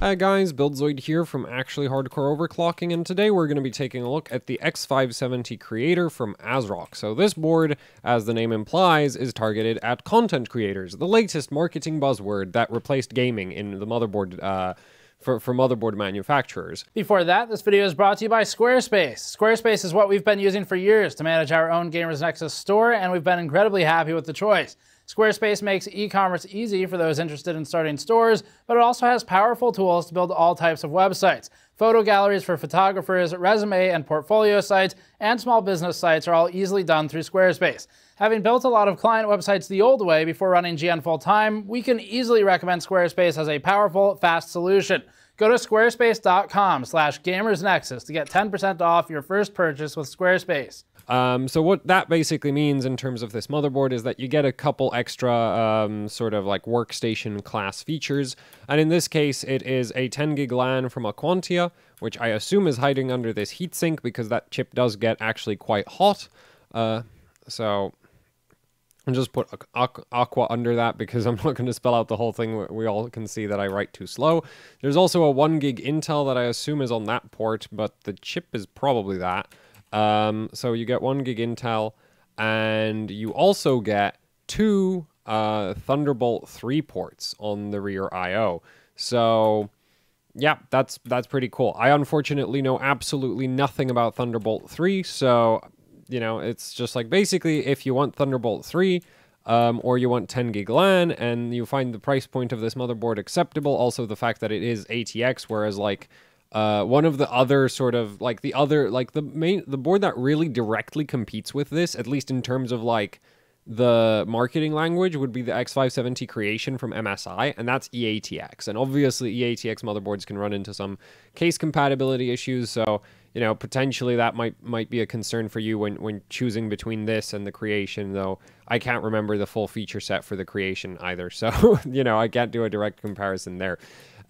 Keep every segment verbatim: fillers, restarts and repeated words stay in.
Hi guys, Buildzoid here from Actually Hardcore Overclocking, and today we're going to be taking a look at the X five seventy Creator from ASRock. So this board, as the name implies, is targeted at content creators, the latest marketing buzzword that replaced gaming in the motherboard uh, For, for motherboard manufacturers. Before that, this video is brought to you by Squarespace. Squarespace is what we've been using for years to manage our own Gamers Nexus store, and we've been incredibly happy with the choice. Squarespace makes e-commerce easy for those interested in starting stores, but it also has powerful tools to build all types of websites. Photo galleries for photographers, resume and portfolio sites, and small business sites are all easily done through Squarespace. Having built a lot of client websites the old way before running G N full-time, we can easily recommend Squarespace as a powerful, fast solution. Go to squarespace dot com slash gamers nexus to get ten percent off your first purchase with Squarespace. Um, so what that basically means in terms of this motherboard is that you get a couple extra um, sort of like workstation class features. And in this case, it is a ten gig LAN from Aquantia, which I assume is hiding under this heatsink because that chip does get actually quite hot. Uh, so... And just put Aqua under that because I'm not going to spell out the whole thing. We all can see that I write too slow. There's also a one gig Intel that I assume is on that port, but the chip is probably that. Um, so you get one gig Intel, and you also get two uh, Thunderbolt three ports on the rear I O. So yeah, that's that's pretty cool. I unfortunately know absolutely nothing about Thunderbolt three, so. You know, it's just like basically if you want Thunderbolt three um, or you want ten gig LAN and you find the price point of this motherboard acceptable, also the fact that it is A T X, whereas like uh, one of the other sort of like the other like the main the board that really directly competes with this, at least in terms of like the marketing language, would be the X five seventy Creation from M S I, and that's E A T X. And obviously E A T X motherboards can run into some case compatibility issues, so you know, potentially that might might be a concern for you when, when choosing between this and the Creation, though I can't remember the full feature set for the Creation either, so you know, I can't do a direct comparison there.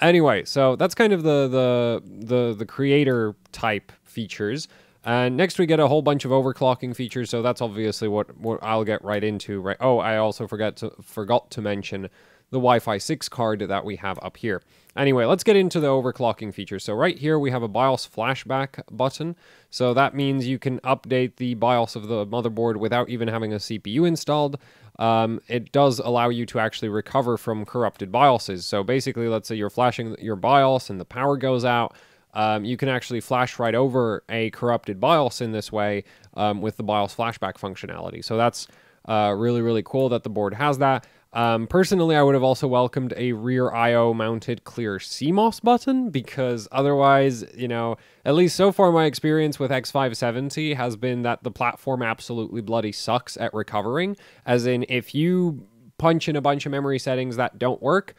Anyway, so that's kind of the the the, the Creator type features. And next we get a whole bunch of overclocking features, so that's obviously what, what I'll get right into. Right. Oh, I also forgot to, forgot to mention the Wi-Fi six card that we have up here. Anyway, let's get into the overclocking feature. So right here we have a BIOS flashback button. So that means you can update the BIOS of the motherboard without even having a C P U installed. Um, it does allow you to actually recover from corrupted BIOSes. So basically, let's say you're flashing your BIOS and the power goes out. Um, you can actually flash right over a corrupted BIOS in this way um, with the BIOS flashback functionality. So that's uh, really, really cool that the board has that. Um, personally, I would have also welcomed a rear I O mounted clear C MOS button because otherwise, you know, at least so far my experience with X five seventy has been that the platform absolutely bloody sucks at recovering. As in, if you punch in a bunch of memory settings that don't work,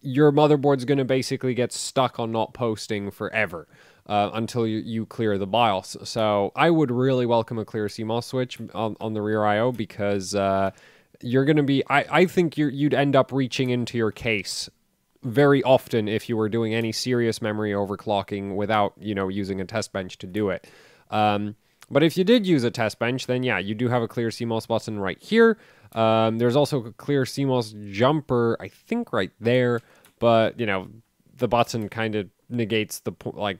your motherboard's going to basically get stuck on not posting forever uh, until you, you clear the BIOS. So I would really welcome a clear C MOS switch on, on the rear I O because uh, you're going to be... I, I think you're, you'd end up reaching into your case very often if you were doing any serious memory overclocking without, you know, using a test bench to do it. Um, but if you did use a test bench, then yeah, you do have a clear C MOS button right here. Um, there's also a clear C MOS jumper, I think, right there. But, you know, the button kind of negates the, like,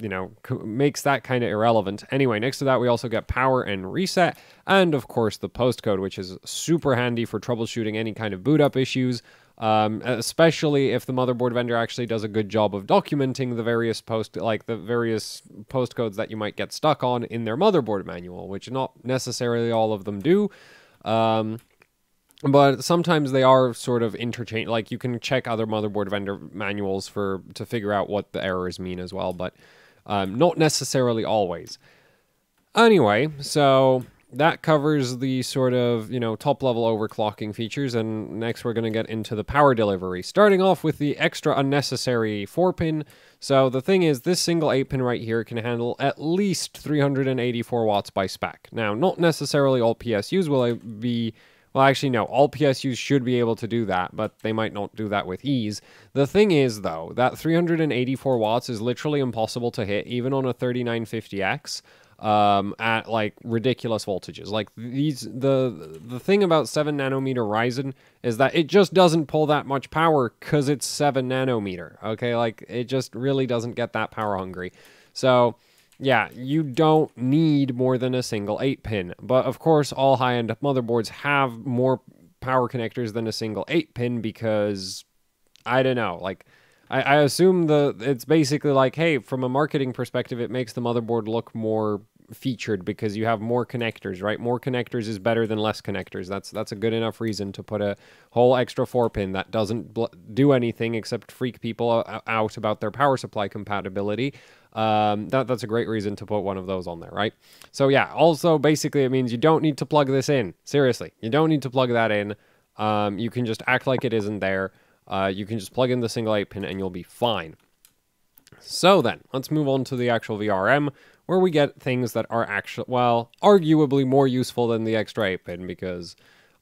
you know, makes that kind of irrelevant. Anyway, next to that, we also get power and reset. And, of course, the postcode, which is super handy for troubleshooting any kind of boot up issues. Um, especially if the motherboard vendor actually does a good job of documenting the various post, like the various postcodes that you might get stuck on in their motherboard manual, which not necessarily all of them do. Um... But sometimes they are sort of interchange, like you can check other motherboard vendor manuals for to figure out what the errors mean as well, but um, not necessarily always. Anyway, so that covers the sort of, you know, top level overclocking features, and next we're going to get into the power delivery, starting off with the extra unnecessary four pin. So the thing is, this single eight pin right here can handle at least three hundred eighty-four watts by spec. Now, not necessarily all P S Us will be... Well, actually, no, all P S Us should be able to do that, but they might not do that with ease. The thing is, though, that three hundred eighty-four watts is literally impossible to hit, even on a thirty-nine fifty X. um, at like ridiculous voltages. Like these, the the thing about seven nanometer Ryzen is that it just doesn't pull that much power because it's seven nanometer. Okay, like it just really doesn't get that power hungry. So yeah, you don't need more than a single eight pin. But of course, all high-end motherboards have more power connectors than a single eight pin because, I don't know, like, I, I assume the it's basically like, hey, from a marketing perspective, it makes the motherboard look more featured because you have more connectors, right? More connectors is better than less connectors. That's, that's a good enough reason to put a whole extra four pin that doesn't bl do anything except freak people out about their power supply compatibility. Um, that, that's a great reason to put one of those on there, right? So yeah, also basically it means you don't need to plug this in. Seriously, you don't need to plug that in. Um, you can just act like it isn't there. Uh, you can just plug in the single eight pin and you'll be fine. So then, let's move on to the actual V R M, where we get things that are actually, well, arguably more useful than the extra eight pin, because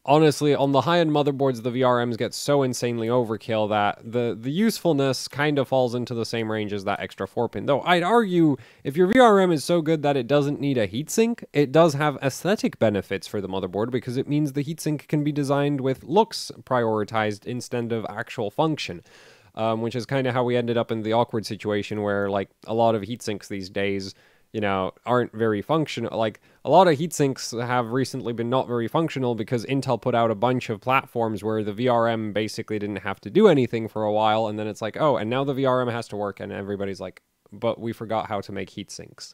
honestly, on the high-end motherboards, the V R Ms get so insanely overkill that the, the usefulness kind of falls into the same range as that extra four pin. Though I'd argue, if your V R M is so good that it doesn't need a heatsink, it does have aesthetic benefits for the motherboard, because it means the heatsink can be designed with looks prioritized instead of actual function. Um, which is kind of how we ended up in the awkward situation where, like, a lot of heatsinks these days, you know, aren't very functional. Like, a lot of heatsinks have recently been not very functional because Intel put out a bunch of platforms where the V R M basically didn't have to do anything for a while, and then it's like, oh, and now the V R M has to work, and everybody's like, but we forgot how to make heatsinks.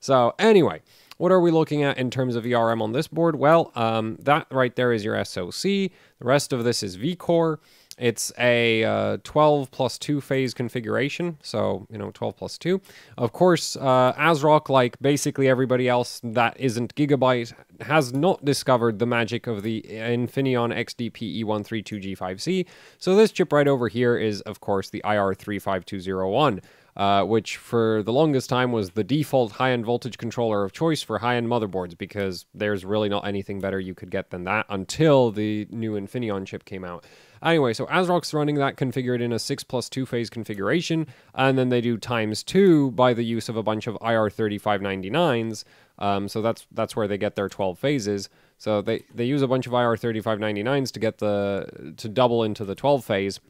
So, anyway, what are we looking at in terms of V R M on this board? Well, um, that right there is your S O C. The rest of this is vCore. It's a uh, twelve plus two phase configuration, so, you know, twelve plus two. Of course, uh, ASRock, like basically everybody else that isn't Gigabyte, has not discovered the magic of the Infineon X D P E one three two G five C. So this chip right over here is, of course, the I R three five two zero one. Uh, which for the longest time was the default high-end voltage controller of choice for high-end motherboards, because there's really not anything better you could get than that until the new Infineon chip came out. Anyway, so ASRock's running that configured in a six plus two phase configuration, and then they do times two by the use of a bunch of I R thirty-five ninety-nines, um, so that's that's where they get their twelve phases. So they, they use a bunch of I R thirty-five ninety-nines to get the to double into the twelve phase,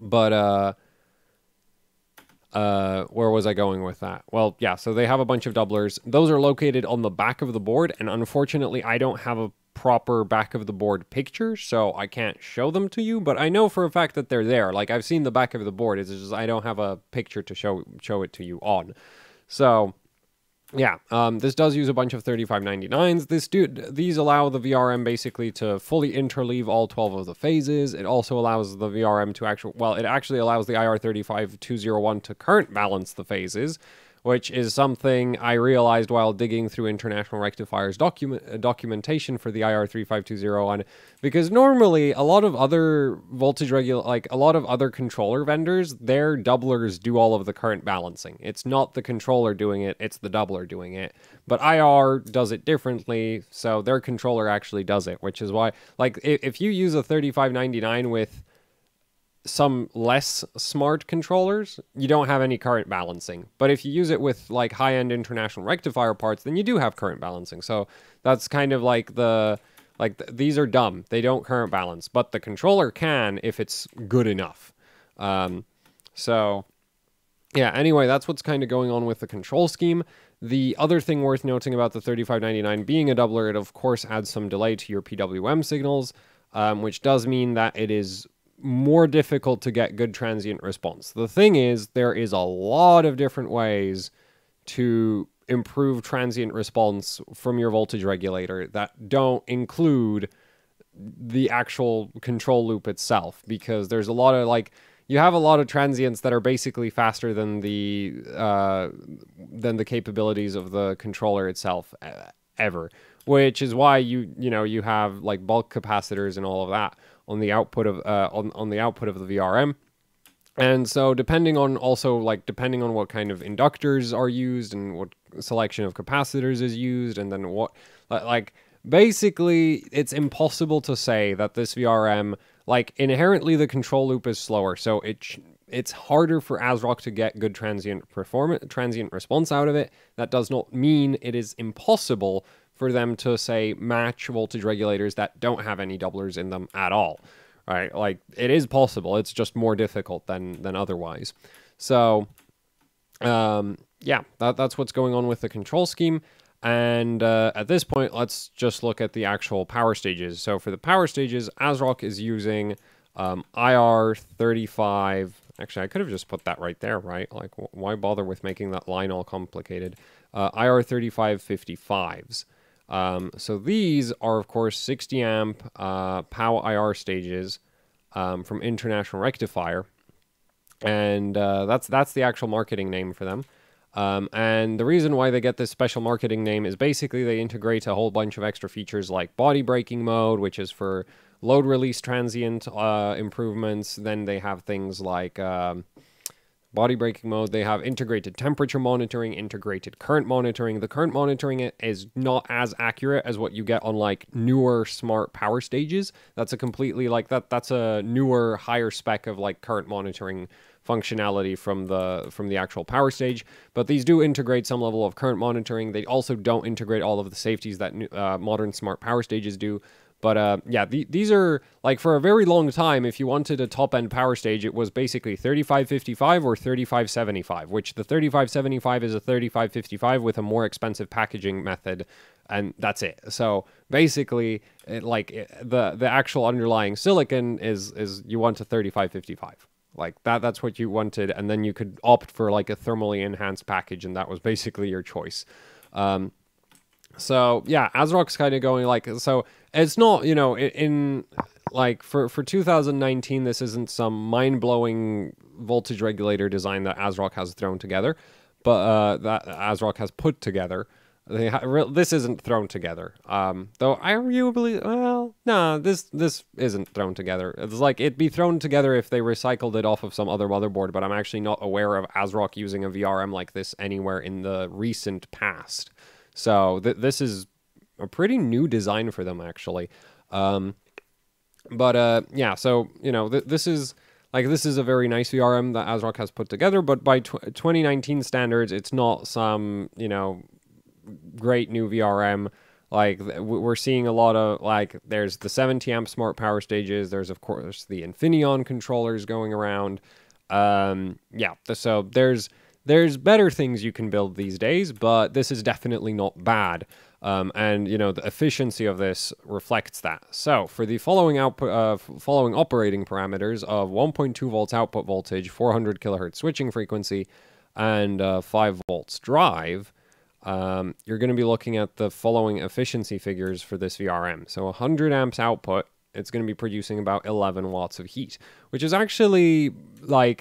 but uh Uh, where was I going with that? Well, yeah, so they have a bunch of doublers. Those are located on the back of the board, and unfortunately, I don't have a proper back of the board picture, so I can't show them to you, but I know for a fact that they're there. Like, I've seen the back of the board. It's just I don't have a picture to show, show it to you on. So, yeah, um, this does use a bunch of thirty-five ninety-nines. This dude, these allow the V R M basically to fully interleave all twelve of the phases. It also allows the V R M to actually, well, it actually allows the I R thirty-five two oh one to current balance the phases, which is something I realized while digging through International Rectifier's document, uh, documentation for the I R thirty-five two oh one, because normally a lot of other voltage regul like a lot of other controller vendors, their doublers do all of the current balancing. It's not the controller doing it, it's the doubler doing it. But I R does it differently, so their controller actually does it, which is why, like, if, if you use a thirty-five ninety-nine with some less smart controllers, you don't have any current balancing. But if you use it with like high-end International Rectifier parts, then you do have current balancing. So that's kind of like the, like th these are dumb. They don't current balance, but the controller can if it's good enough. Um, so yeah, anyway, that's what's kind of going on with the control scheme. The other thing worth noting about the thirty-five ninety-nine being a doubler, it of course adds some delay to your P W M signals, um, which does mean that it is more difficult to get good transient response. The thing is, there is a lot of different ways to improve transient response from your voltage regulator that don't include the actual control loop itself, because there's a lot of, like, you have a lot of transients that are basically faster than the uh, than the capabilities of the controller itself ever, which is why you you know you have like bulk capacitors and all of that on the output of uh, on, on the output of the V R M. And so depending on also like depending on what kind of inductors are used and what selection of capacitors is used, and then what, like, basically it's impossible to say that this V R M, like, inherently the control loop is slower, so it It's harder for ASRock to get good transient performance, transient response out of it. That does not mean it is impossible for them to, say, match voltage regulators that don't have any doublers in them at all, right? Like, it is possible. It's just more difficult than than otherwise. So, um, yeah, that, that's what's going on with the control scheme. And uh, at this point, let's just look at the actual power stages. So for the power stages, ASRock is using um, I R thirty-five. Actually, I could have just put that right there, right? Like, wh why bother with making that line all complicated? Uh, I R thirty-five fifty-fives. Um, so these are, of course, sixty amp uh, POW I R stages um, from International Rectifier. And uh, that's, that's the actual marketing name for them. Um, and the reason why they get this special marketing name is basically they integrate a whole bunch of extra features like body braking mode, which is for load release transient uh, improvements. Then they have things like um, body braking mode. They have integrated temperature monitoring, integrated current monitoring. The current monitoring is not as accurate as what you get on like newer smart power stages. That's a completely like that. That's a newer, higher spec of like current monitoring functionality from the from the actual power stage, but these do integrate some level of current monitoring. They also don't integrate all of the safeties that uh, modern smart power stages do. But uh, yeah, the, these are like for a very long time, if you wanted a top end power stage, it was basically thirty-five fifty-five or thirty-five seventy-five, which the thirty-five seventy-five is a thirty-five fifty-five with a more expensive packaging method. And that's it. So basically it, like it, the, the actual underlying silicon is, is you want a thirty-five fifty-five. Like that, that's what you wanted. And then you could opt for like a thermally enhanced package. And that was basically your choice. Um, so yeah, ASRock's kind of going like, so it's not, you know, in, in like for, for two thousand nineteen, this isn't some mind blowing voltage regulator design that ASRock has thrown together, but, uh, that ASRock has put together. They ha this isn't thrown together. Um, though I arguably, well, nah, this this isn't thrown together. It's like it'd be thrown together if they recycled it off of some other motherboard, but I'm actually not aware of ASRock using a V R M like this anywhere in the recent past. So th this is a pretty new design for them, actually. Um, but uh, yeah, so, you know, th this is... Like, this is a very nice V R M that ASRock has put together, but by tw twenty nineteen standards, it's not some, you know, great new V R M. Like we're seeing a lot of like there's the seventy amp smart power stages, there's of course the Infineon controllers going around. Um yeah, so there's there's better things you can build these days, but this is definitely not bad. Um and you know, the efficiency of this reflects that. So for the following output uh, following operating parameters of one point two volts output voltage, four hundred kilohertz switching frequency, and uh, five volts drive, Um, you're going to be looking at the following efficiency figures for this V R M. So one hundred amps output, it's going to be producing about eleven watts of heat, which is actually like,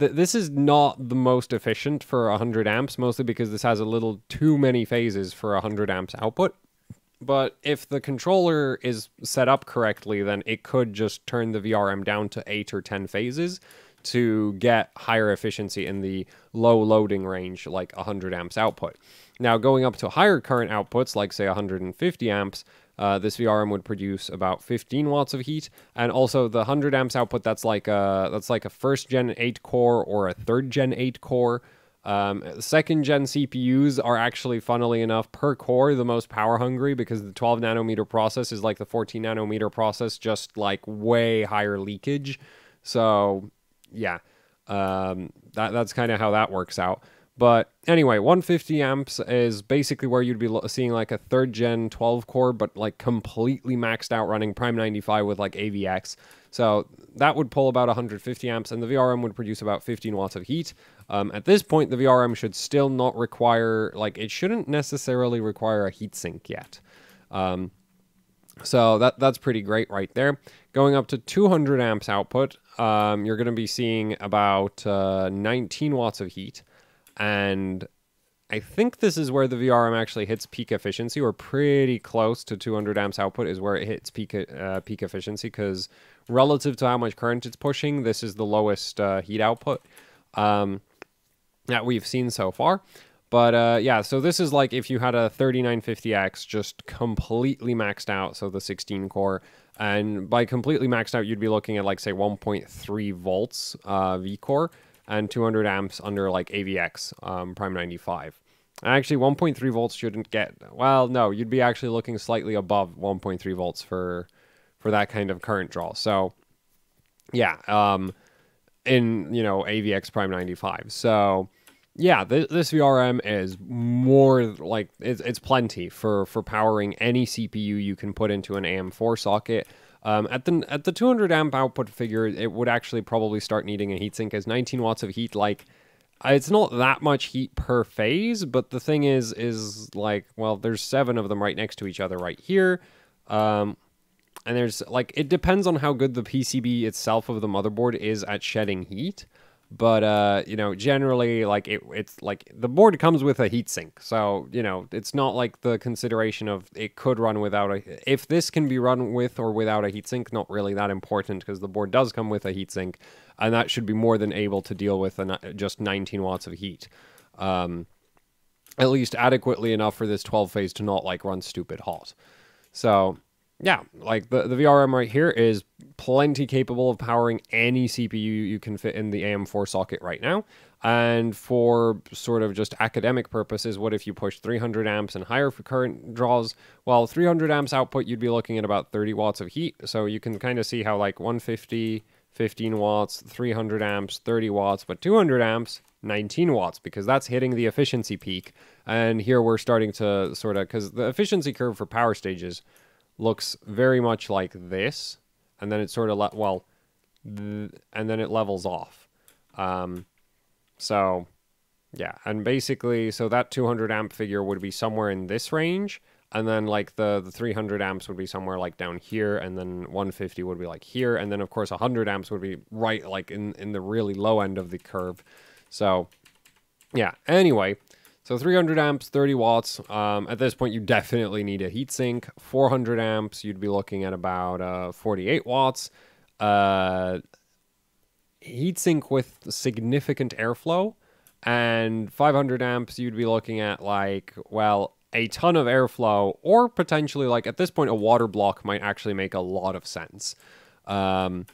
th this is not the most efficient for one hundred amps, mostly because this has a little too many phases for one hundred amps output. But if the controller is set up correctly, then it could just turn the V R M down to eight or ten phases to get higher efficiency in the low loading range, like one hundred amps output. Now, going up to higher current outputs, like, say, one hundred fifty amps, uh, this V R M would produce about fifteen watts of heat. And also, the one hundred amps output, that's like a, that's like a first gen eight core or a third gen eight core. Um, second gen C P Us are actually, funnily enough, per core the most power hungry, because the twelve nanometer process is like the fourteen nanometer process, just like way higher leakage. So, yeah, um, that, that's kind of how that works out. But anyway, one hundred fifty amps is basically where you'd be seeing like a third gen twelve core, but like completely maxed out running Prime ninety-five with like A V X. So that would pull about one hundred fifty amps, and the V R M would produce about fifteen watts of heat. Um, at this point, the V R M should still not require, like it shouldn't necessarily require a heatsink yet. Um, so that, that's pretty great right there. Going up to two hundred amps output, um, you're going to be seeing about uh, nineteen watts of heat. And I think this is where the V R M actually hits peak efficiency, or pretty close to two hundred amps output is where it hits peak uh, peak efficiency, because relative to how much current it's pushing, this is the lowest uh, heat output um, that we've seen so far. But uh, yeah, so this is like if you had a thirty-nine fifty X just completely maxed out, so the sixteen core, And by completely maxed out, you'd be looking at like, say, one point three volts uh, V-Core and two hundred amps under like A V X, um, Prime ninety-five. And actually, one point three volts shouldn't get, well, no, you'd be actually looking slightly above one point three volts for for that kind of current draw. So, yeah, um, in, you know, A V X Prime ninety-five. So, yeah, th this V R M is more like, it's, it's plenty for, for powering any C P U you can put into an A M four socket. Um, at the at the two hundred amp output figure, it would actually probably start needing a heatsink, as nineteen watts of heat, like, it's not that much heat per phase, but the thing is, is like, well, there's seven of them right next to each other right here. Um, and there's like, it depends on how good the P C B itself of the motherboard is at shedding heat. But, uh, you know, generally, like, it, it's like the board comes with a heatsink. So, you know, it's not like the consideration of it could run without a, if this can be run with or without a heatsink, not really that important, because the board does come with a heatsink, and that should be more than able to deal with an, just nineteen watts of heat. Um, at least adequately enough for this twelve phase to not like run stupid hot. So, yeah, like the, the V R M right here is plenty capable of powering any C P U you can fit in the A M four socket right now. And for sort of just academic purposes, what if you push three hundred amps and higher for current draws? Well, three hundred amps output, you'd be looking at about thirty watts of heat. So you can kind of see how like one fifty, fifteen watts, three hundred amps, thirty watts, but two hundred amps, nineteen watts, because that's hitting the efficiency peak. And here we're starting to sort of, because the efficiency curve for power stages looks very much like this, and then it sort of, le well, th and then it levels off. Um, so, yeah, and basically, so that two hundred amp figure would be somewhere in this range, and then, like, the, the three hundred amps would be somewhere, like, down here, and then one fifty would be, like, here, and then, of course, one hundred amps would be right, like, in, in the really low end of the curve. So, yeah, anyway, so three hundred amps, thirty watts. Um, at this point, you definitely need a heatsink. four hundred amps, you'd be looking at about uh, forty-eight watts. Uh, heatsink with significant airflow. And five hundred amps, you'd be looking at like, well, a ton of airflow, or potentially like at this point, a water block might actually make a lot of sense. Um,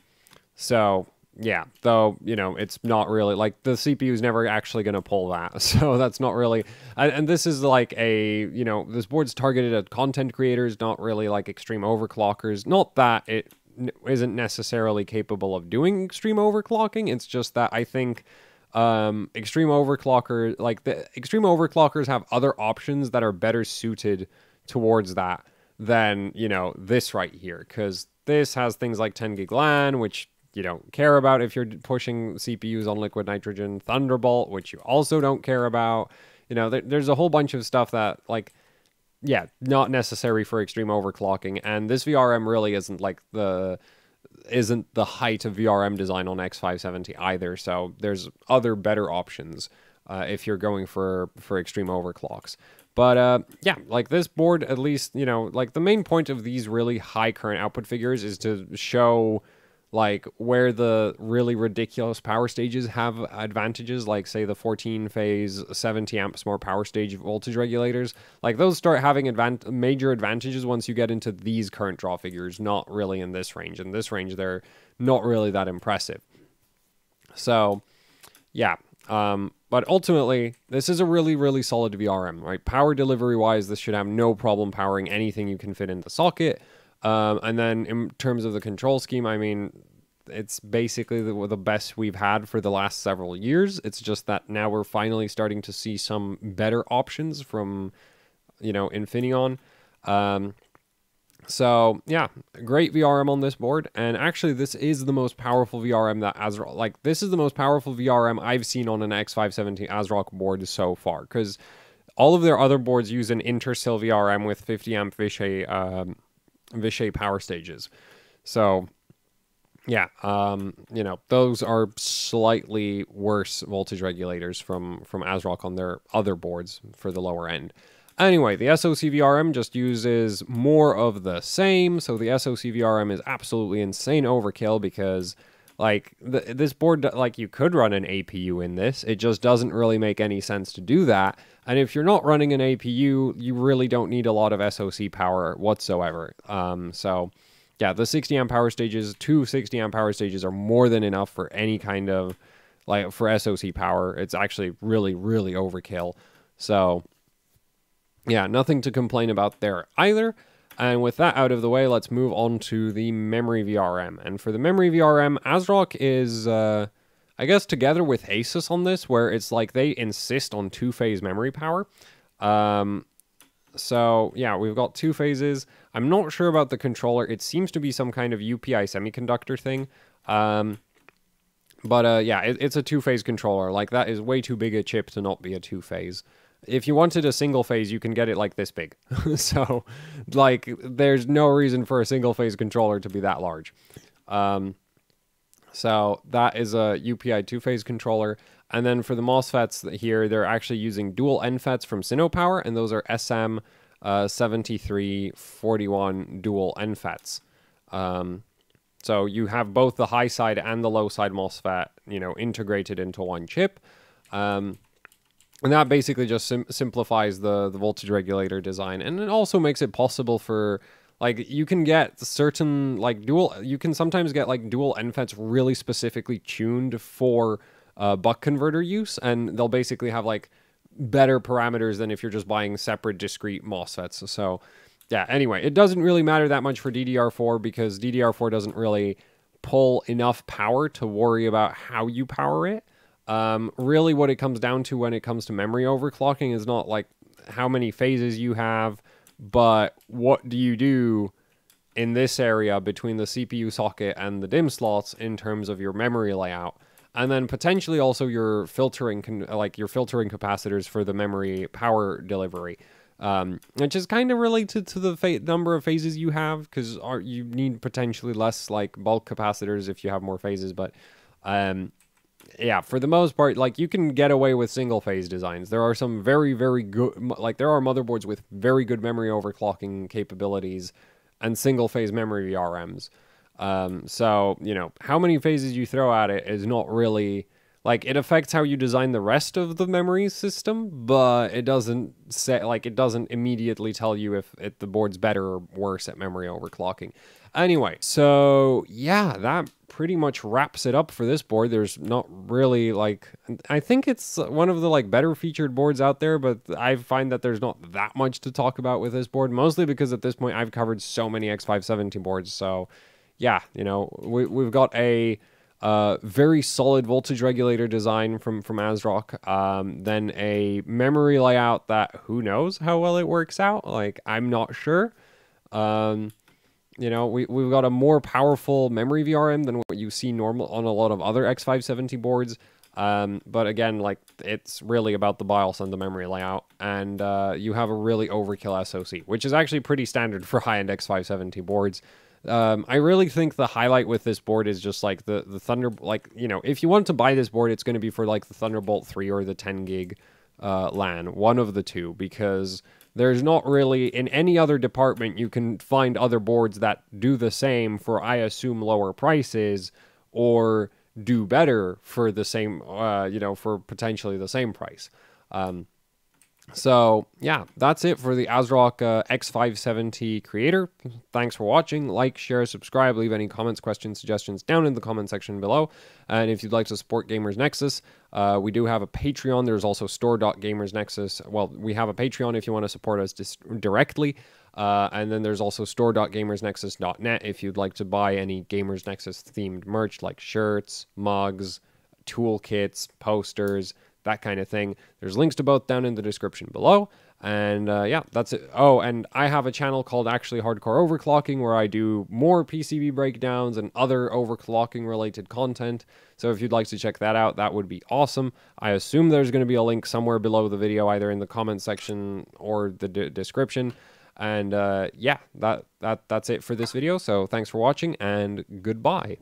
so... Yeah, though, you know, it's not really, like, the C P U is never actually going to pull that, so that's not really, and, and this is, like, a, you know, this board's targeted at content creators, not really, like, extreme overclockers. Not that it isn't necessarily capable of doing extreme overclocking, it's just that I think um, extreme overclockers, like, the extreme overclockers have other options that are better suited towards that than, you know, this right here, because this has things like ten gig LAN, which you don't care about if you're pushing C P Us on liquid nitrogen, Thunderbolt, which you also don't care about. You know, there, there's a whole bunch of stuff that, like, yeah, not necessary for extreme overclocking. And this V R M really isn't like the isn't the height of V R M design on X five seventy either. So there's other better options uh, if you're going for for extreme overclocks. But uh, yeah, like this board, at least, you know, like the main point of these really high current output figures is to show, like, where the really ridiculous power stages have advantages, like, say, the fourteen phase, seventy amp smart power stage voltage regulators. Like, those start having advan major advantages once you get into these current draw figures, not really in this range. In this range, they're not really that impressive. So, yeah. Um, but ultimately, this is a really, really solid V R M, right? Power delivery-wise, this should have no problem powering anything you can fit in the socket. Um, and then in terms of the control scheme, I mean, it's basically the, the best we've had for the last several years. It's just that now we're finally starting to see some better options from, you know, Infineon. Um, so, yeah, great V R M on this board. And actually, this is the most powerful V R M that ASRock, like, this is the most powerful V R M I've seen on an X five seventy ASRock board so far. Because all of their other boards use an intersil V R M with fifty amp Vishay, um, Vishay power stages. So yeah, um you know, those are slightly worse voltage regulators from from ASRock on their other boards for the lower end. Anyway, the S O C V R M just uses more of the same, so the S O C V R M is absolutely insane overkill, because like th this board, like you could run an A P U in this, it just doesn't really make any sense to do that. And if you're not running an A P U, you really don't need a lot of S O C power whatsoever. Um, so yeah, the sixty amp power stages, two sixty amp power stages are more than enough for any kind of, like, for S O C power. It's actually really, really overkill. So yeah, nothing to complain about there either. And with that out of the way, let's move on to the memory V R M. And for the memory V R M, ASRock is, uh, I guess, together with Asus on this, where it's like they insist on two-phase memory power. Um, so, yeah, we've got two phases. I'm not sure about the controller. It seems to be some kind of U P I semiconductor thing. Um, but, uh, yeah, it, it's a two-phase controller. Like, that is way too big a chip to not be a two-phase. If you wanted a single phase, you can get it like this big. So, like, there's no reason for a single phase controller to be that large. Um, so that is a U P I two-phase controller. And then for the MOSFETs here, they're actually using dual N FETs from Sinopower, and those are S M seventy-three forty-one dual N FETs. Um, so you have both the high side and the low side MOSFET, you know, integrated into one chip. Um, And that basically just sim simplifies the, the voltage regulator design. And it also makes it possible for, like, you can get certain, like, dual, you can sometimes get, like, dual N FETs really specifically tuned for uh, buck converter use. And they'll basically have, like, better parameters than if you're just buying separate discrete MOSFETs. So, yeah, anyway, it doesn't really matter that much for D D R four because D D R four doesn't really pull enough power to worry about how you power it. Um, really what it comes down to when it comes to memory overclocking is not like how many phases you have, but what do you do in this area between the C P U socket and the DIMM slots in terms of your memory layout, and then potentially also your filtering, con like your filtering capacitors for the memory power delivery, um, which is kind of related to the fa number of phases you have, because you need potentially less like bulk capacitors if you have more phases, but, um, yeah, for the most part, like, you can get away with single phase designs. There are some very, very good, like, there are motherboards with very good memory overclocking capabilities and single phase memory V R Ms. Um, so, you know, how many phases you throw at it is not really, like, it affects how you design the rest of the memory system, but it doesn't say, like, it doesn't immediately tell you if, if the board's better or worse at memory overclocking. Anyway, so yeah, that pretty much wraps it up for this board. There's not really, like, I think it's one of the, like, better featured boards out there, but I find that there's not that much to talk about with this board, mostly because at this point I've covered so many X five seventy boards. So yeah, you know, we, we've got a uh, very solid voltage regulator design from, from ASRock, um, then a memory layout that who knows how well it works out. Like, I'm not sure. Um... You know, we, we've got a more powerful memory V R M than what you see normal on a lot of other X five seventy boards. Um, but again, like, it's really about the BIOS and the memory layout. And uh, you have a really overkill S O C, which is actually pretty standard for high-end X five seventy boards. Um, I really think the highlight with this board is just, like, the, the Thunderbolt. Like, you know, if you want to buy this board, it's going to be for, like, the Thunderbolt three or the ten gig uh, LAN. One of the two, because there's not really, in any other department, you can find other boards that do the same for, I assume, lower prices, or do better for the same, uh, you know, for potentially the same price. Um, so, yeah, that's it for the ASRock uh, X five seventy Creator. Thanks for watching. Like, share, subscribe, leave any comments, questions, suggestions down in the comment section below. And if you'd like to support Gamers Nexus, Uh, we do have a Patreon. There's also store dot gamers nexus. Well, we have a Patreon if you want to support us directly. Uh, and then there's also store dot gamers nexus dot net if you'd like to buy any Gamers Nexus themed merch, like shirts, mugs, toolkits, posters, that kind of thing. There's links to both down in the description below. And uh, yeah, that's it. Oh, and I have a channel called Actually Hardcore Overclocking, where I do more P C B breakdowns and other overclocking related content. So if you'd like to check that out, that would be awesome. I assume there's going to be a link somewhere below the video, either in the comment section or the d description. And uh, yeah, that, that, that's it for this video. So thanks for watching, and goodbye.